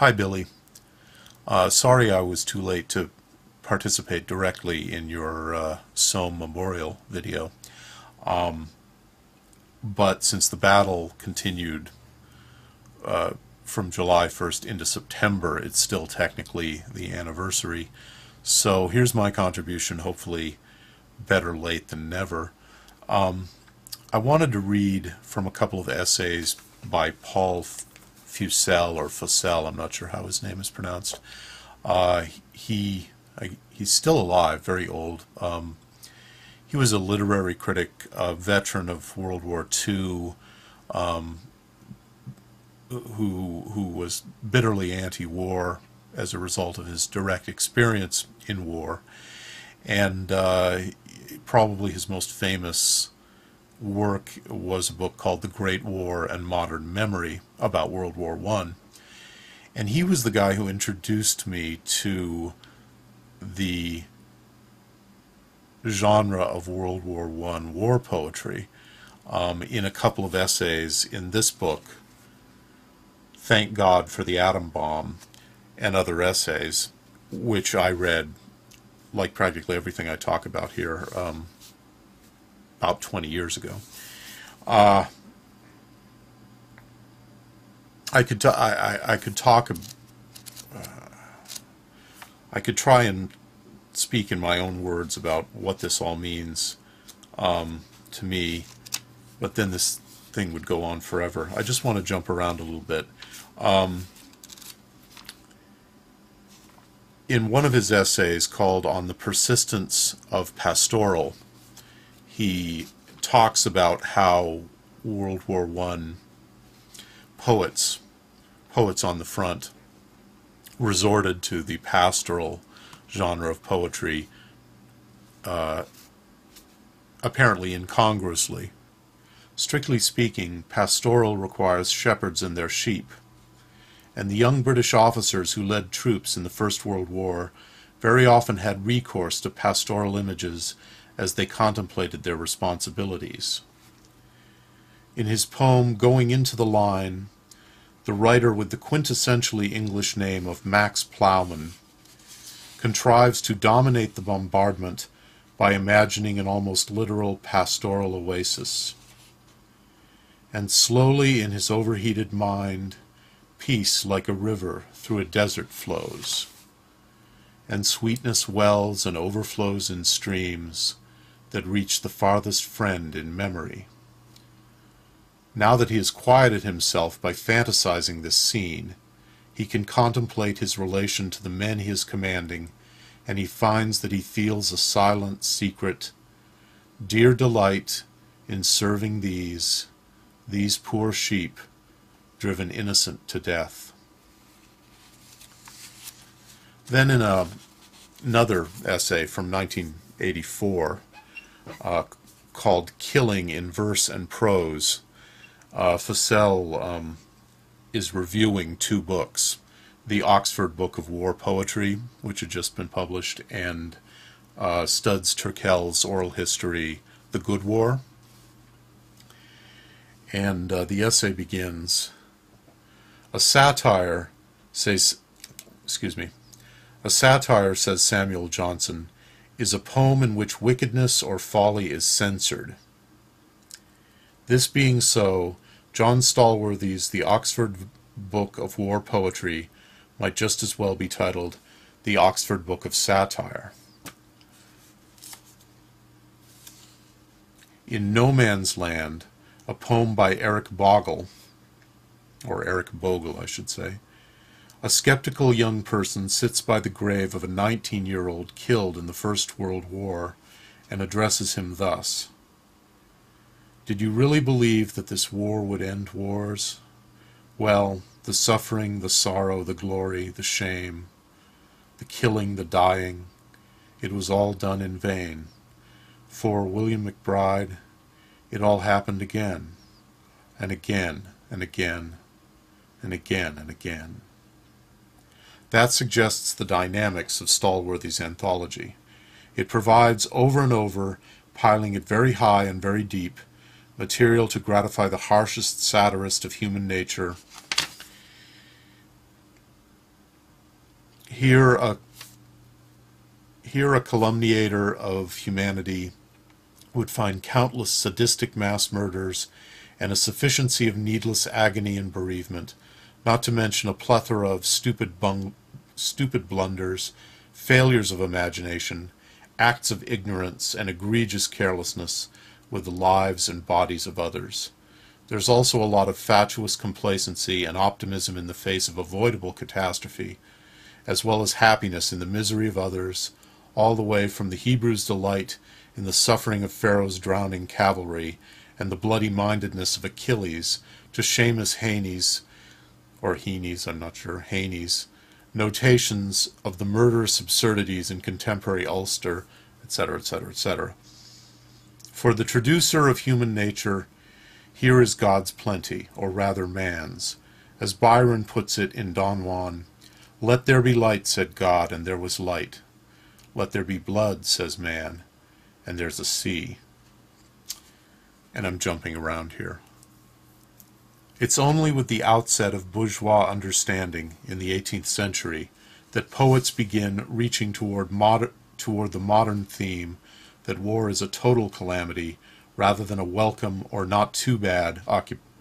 Hi, Billy. Sorry I was too late to participate directly in your Somme memorial video. But since the battle continued from July 1st into September, it's still technically the anniversary. So here's my contribution, hopefully better late than never. I wanted to read from a couple of essays by Paul Fussell, or Fussell, I'm not sure how his name is pronounced. He's still alive, very old. He was a literary critic, a veteran of World War II, who was bitterly anti-war as a result of his direct experience in war. And probably his most famous work was a book called The Great War and Modern Memory, about World War I. And he was the guy who introduced me to the genre of World War I war poetry in a couple of essays in this book, Thank God for the Atom Bomb, and other essays, which I read, like practically everything I talk about here, about 20 years ago. I could try and speak in my own words about what this all means to me, but then this thing would go on forever. I just want to jump around a little bit. In one of his essays called On the Persistence of Pastoral, he talks about how World War I poets on the front, resorted to the pastoral genre of poetry, apparently incongruously. Strictly speaking, pastoral requires shepherds and their sheep, and the young British officers who led troops in the First World War very often had recourse to pastoral images as they contemplated their responsibilities. In his poem Going into the Line, the writer with the quintessentially English name of Max Plowman contrives to dominate the bombardment by imagining an almost literal pastoral oasis. And slowly in his overheated mind, peace like a river through a desert flows, and sweetness wells and overflows in streams that reach the farthest friend in memory. Now that he has quieted himself by fantasizing this scene, he can contemplate his relation to the men he is commanding, and he finds that he feels a silent, secret, dear delight in serving these poor sheep, driven innocent to death. Then in another essay from 1984 called Killing in Verse and Prose, Fussell is reviewing two books, The Oxford Book of War Poetry, which had just been published, and Studs Terkel's oral history, The Good War. And the essay begins, A satire, says Samuel Johnson, is a poem in which wickedness or folly is censored. This being so, John Stallworthy's The Oxford Book of War Poetry might just as well be titled The Oxford Book of Satire. In No Man's Land, a poem by Eric Bogle, a skeptical young person sits by the grave of a 19-year-old killed in the First World War and addresses him thus. Did you really believe that this war would end wars? Well, the suffering, the sorrow, the glory, the shame, the killing, the dying, it was all done in vain. For William McBride, it all happened again, and again, and again, and again, and again. That suggests the dynamics of Stallworthy's anthology. It provides over and over, piling it very high and very deep, material to gratify the harshest satirist of human nature Here a calumniator of humanity would find countless sadistic mass murders and a sufficiency of needless agony and bereavement, not to mention a plethora of stupid blunders, failures of imagination, acts of ignorance and egregious carelessness with the lives and bodies of others. There's also a lot of fatuous complacency and optimism in the face of avoidable catastrophe, as well as happiness in the misery of others, all the way from the Hebrews' delight in the suffering of Pharaoh's drowning cavalry and the bloody-mindedness of Achilles to Seamus Heaney's, or Heaney's, I'm not sure, Heaney's, notations of the murderous absurdities in contemporary Ulster, etc., etc., etc. For the traducer of human nature, here is God's plenty, or rather man's. As Byron puts it in Don Juan, "Let there be light, said God, and there was light. Let there be blood, says man, and there's a sea." And I'm jumping around here. It's only with the outset of bourgeois understanding in the 18th century that poets begin reaching toward the modern theme that war is a total calamity rather than a welcome or not too bad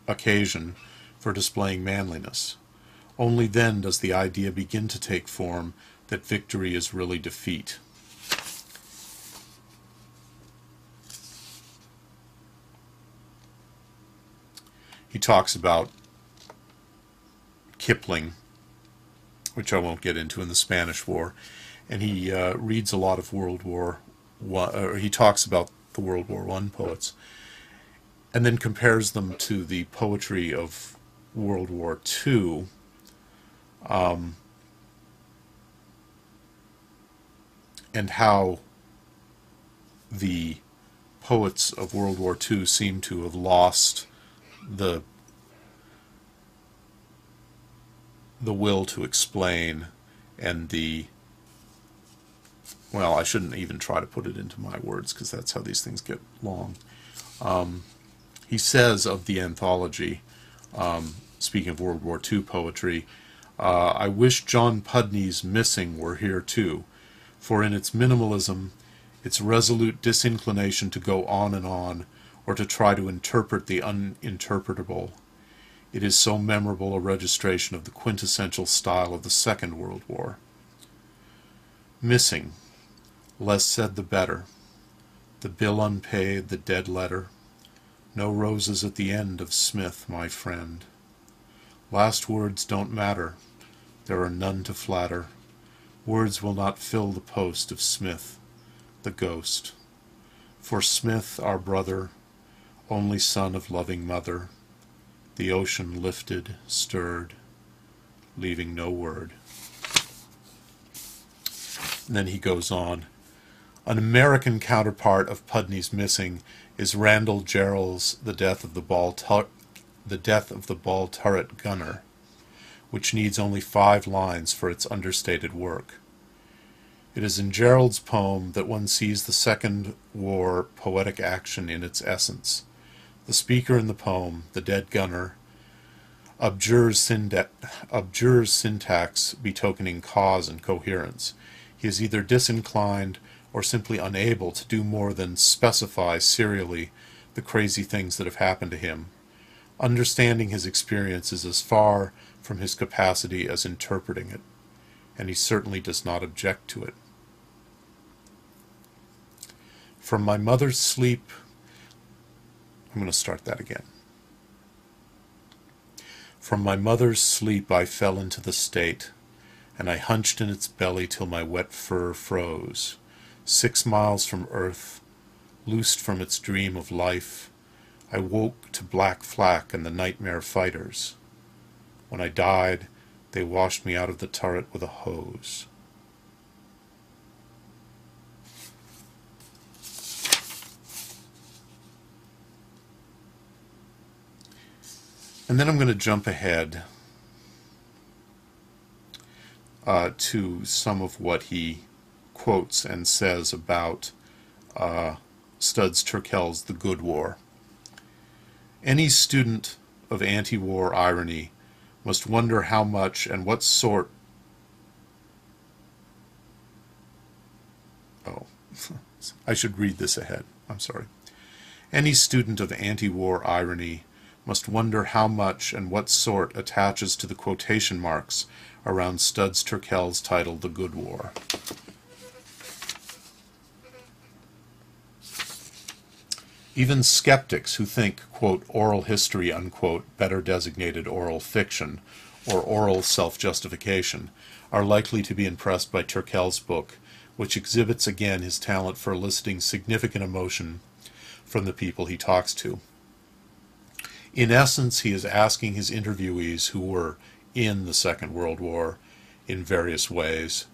occasion for displaying manliness. Only then does the idea begin to take form that victory is really defeat. He talks about Kipling, which I won't get into, in the Spanish War, and he reads a lot of he talks about the World War I poets, and then compares them to the poetry of World War II. And how the poets of World War II seem to have lost the will to explain, and the, well, I shouldn't even try to put it into my words because that's how these things get long. He says of the anthology, speaking of World War II poetry, "I wish John Pudney's Missing were here too, for in its minimalism, its resolute disinclination to go on and on, or to try to interpret the uninterpretable, it is so memorable a registration of the quintessential style of the Second World War. Missing, less said the better, the bill unpaid, the dead letter, no roses at the end of Smith, my friend. Last words don't matter, there are none to flatter, words will not fill the post of Smith, the ghost. For Smith, our brother, only son of loving mother, the ocean lifted, stirred, leaving no word." And then he goes on. An American counterpart of Pudney's Missing is Randall Jarrell's The Death of the Ball Turret Gunner, which needs only 5 lines for its understated work. It is in Jarrell's poem that one sees the Second War poetic action in its essence. The speaker in the poem, the dead gunner, abjures syntax betokening cause and coherence. He is either disinclined or simply unable to do more than specify serially the crazy things that have happened to him. Understanding his experience is as far from his capacity as interpreting it, and he certainly does not object to it. From my mother's sleep, I'm going to start that again. From my mother's sleep I fell into the state, and I hunched in its belly till my wet fur froze. 6 miles from earth, loosed from its dream of life, I woke to black flak and the nightmare fighters. When I died, they washed me out of the turret with a hose. And then I'm going to jump ahead to some of what he quotes and says about Studs Terkel's The Good War. Any student of anti-war irony must wonder how much and what sort I should read this ahead, I'm sorry. Any student of anti-war irony must wonder how much and what sort attaches to the quotation marks around Studs Terkel's title, The Good War. Even skeptics who think, quote, oral history, unquote, better designated oral fiction, or oral self-justification, are likely to be impressed by Terkel's book, which exhibits again his talent for eliciting significant emotion from the people he talks to. In essence, he is asking his interviewees who were in the Second World War in various ways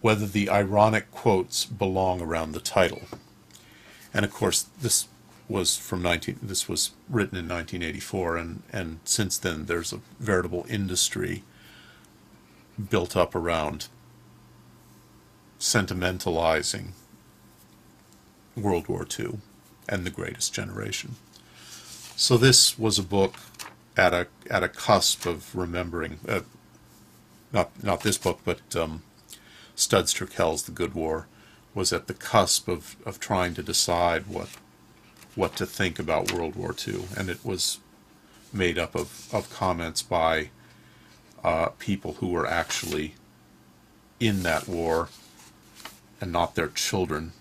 whether the ironic quotes belong around the title. And of course, this was from written in 1984, and since then there's a veritable industry built up around sentimentalizing World War II and the Greatest Generation. So this was a book at a cusp of remembering, not this book, but Studs Terkel's The Good War was at the cusp of trying to decide what to think about World War II, and it was made up of comments by people who were actually in that war and not their children.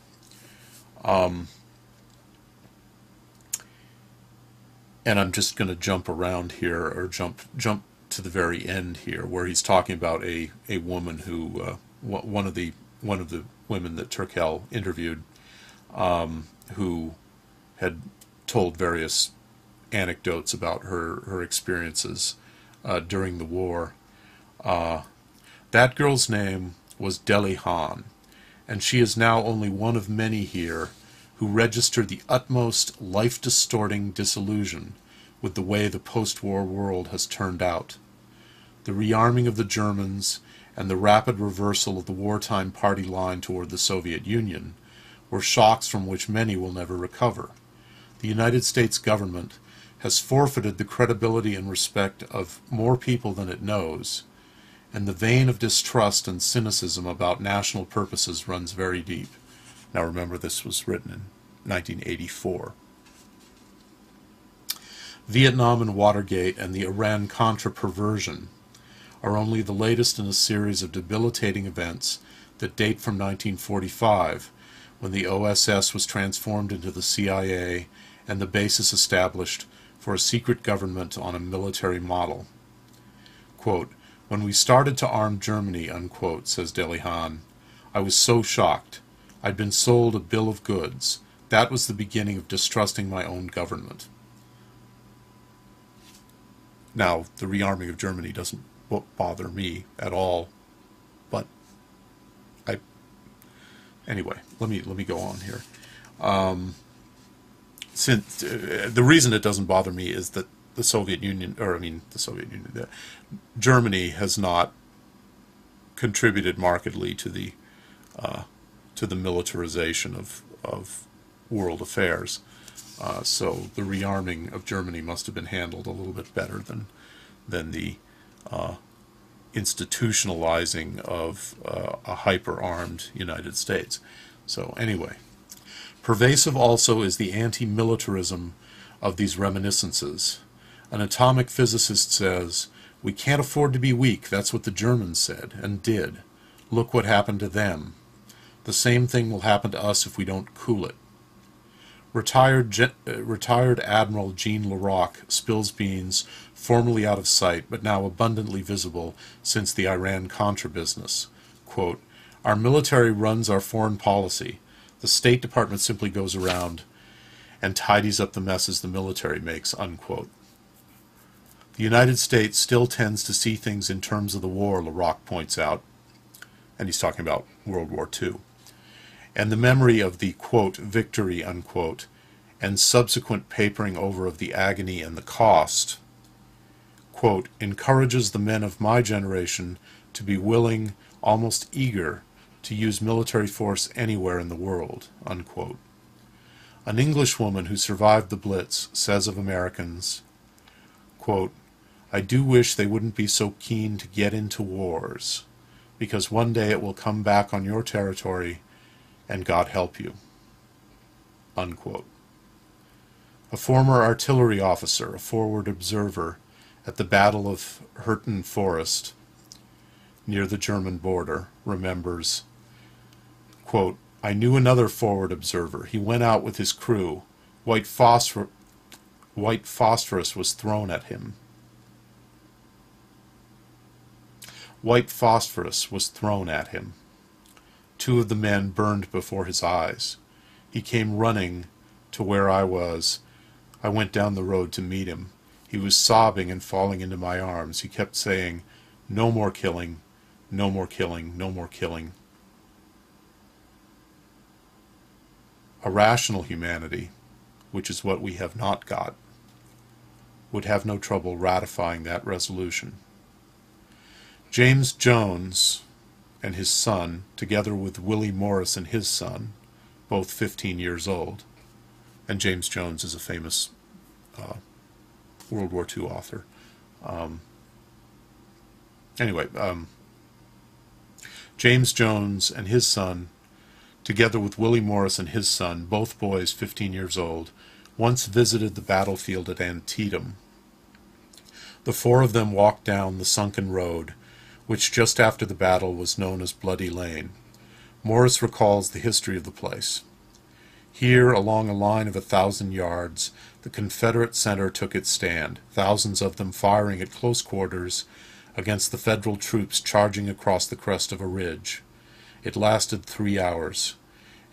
And I'm just going to jump around here, or jump to the very end here, where he's talking about a woman who one of the women that Terkel interviewed, who had told various anecdotes about her experiences during the war. That girl's name was Delia Hahn, and she is now only one of many here who register the utmost life-distorting disillusion with the way the post-war world has turned out. The rearming of the Germans and the rapid reversal of the wartime party line toward the Soviet Union were shocks from which many will never recover. The United States government has forfeited the credibility and respect of more people than it knows, and the vein of distrust and cynicism about national purposes runs very deep. Now remember, this was written in 1984. Vietnam and Watergate and the Iran-Contra perversion are only the latest in a series of debilitating events that date from 1945, when the OSS was transformed into the CIA and the basis established for a secret government on a military model. Quote, "When we started to arm Germany," unquote, says Delia Hahn, "I was so shocked. I'd been sold a bill of goods. That was the beginning of distrusting my own government." Now, the rearming of Germany doesn't bother me at all, but anyway, let me go on here. Since the reason it doesn't bother me is that Germany has not contributed markedly to the militarization of world affairs, so the rearming of Germany must have been handled a little bit better than the institutionalizing of a hyper-armed United States. So anyway, pervasive also is the anti-militarism of these reminiscences. An atomic physicist says, "We can't afford to be weak. That's what the Germans said and did. Look what happened to them. The same thing will happen to us if we don't cool it." Retired Admiral Jean LaRocque spills beans, formerly out of sight, but now abundantly visible since the Iran-Contra business. Quote, "Our military runs our foreign policy. The State Department simply goes around and tidies up the messes the military makes," unquote. "The United States still tends to see things in terms of the war," LaRocque points out, and he's talking about World War II, "and the memory of the," quote, "victory," unquote, "and subsequent papering over of the agony and the cost," quote, "encourages the men of my generation to be willing, almost eager, to use military force anywhere in the world," unquote. An Englishwoman who survived the Blitz says of Americans, quote, "I do wish they wouldn't be so keen to get into wars, because one day it will come back on your territory and God help you." Unquote. A former artillery officer, a forward observer at the Battle of Hurtgen Forest near the German border, remembers, quote, "I knew another forward observer. He went out with his crew. White phosphorus was thrown at him. White phosphorus was thrown at him. Two of the men burned before his eyes. He came running to where I was. I went down the road to meet him. He was sobbing and falling into my arms. He kept saying, 'No more killing, no more killing, no more killing.'" A rational humanity, which is what we have not got, would have no trouble ratifying that resolution. James Jones and his son, together with Willie Morris and his son, both 15 years old, and James Jones is a famous World War II author. James Jones and his son, together with Willie Morris and his son, both boys 15 years old, once visited the battlefield at Antietam. The four of them walked down the sunken road, which just after the battle was known as Bloody Lane. Morris recalls the history of the place. Here, along a line of 1,000 yards, the Confederate center took its stand, thousands of them firing at close quarters against the Federal troops charging across the crest of a ridge. It lasted 3 hours,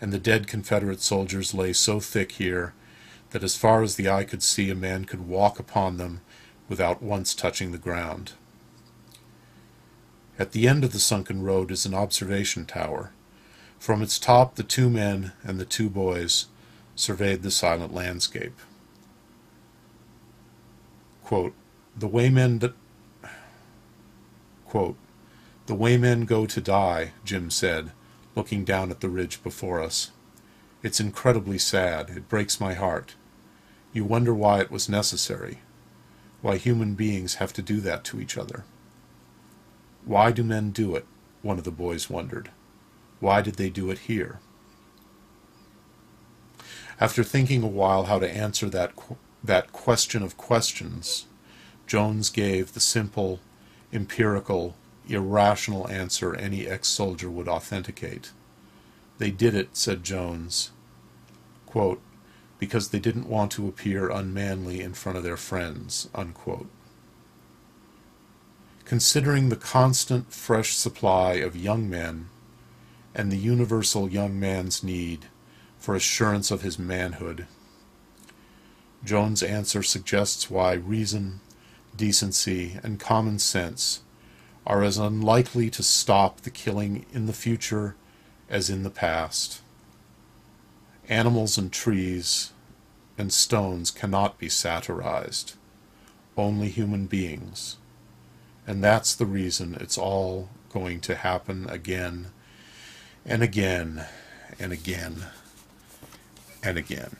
and the dead Confederate soldiers lay so thick here that as far as the eye could see, a man could walk upon them without once touching the ground. At the end of the sunken road is an observation tower. From its top, the two men and the two boys surveyed the silent landscape. Quote, "The waymen go to die," Jim said, looking down at the ridge before us. "It's incredibly sad. It breaks my heart. You wonder why it was necessary, why human beings have to do that to each other. Why do men do it?" one of the boys wondered. "Why did they do it here?" After thinking a while how to answer that question of questions, Jones gave the simple, empirical, irrational answer any ex-soldier would authenticate. "They did it," said Jones, quote, "because they didn't want to appear unmanly in front of their friends," unquote. Considering the constant fresh supply of young men and the universal young man's need for assurance of his manhood, Jones' answer suggests why reason, decency, and common sense are as unlikely to stop the killing in the future as in the past. Animals and trees and stones cannot be satirized, only human beings. And that's the reason it's all going to happen again and again and again and again.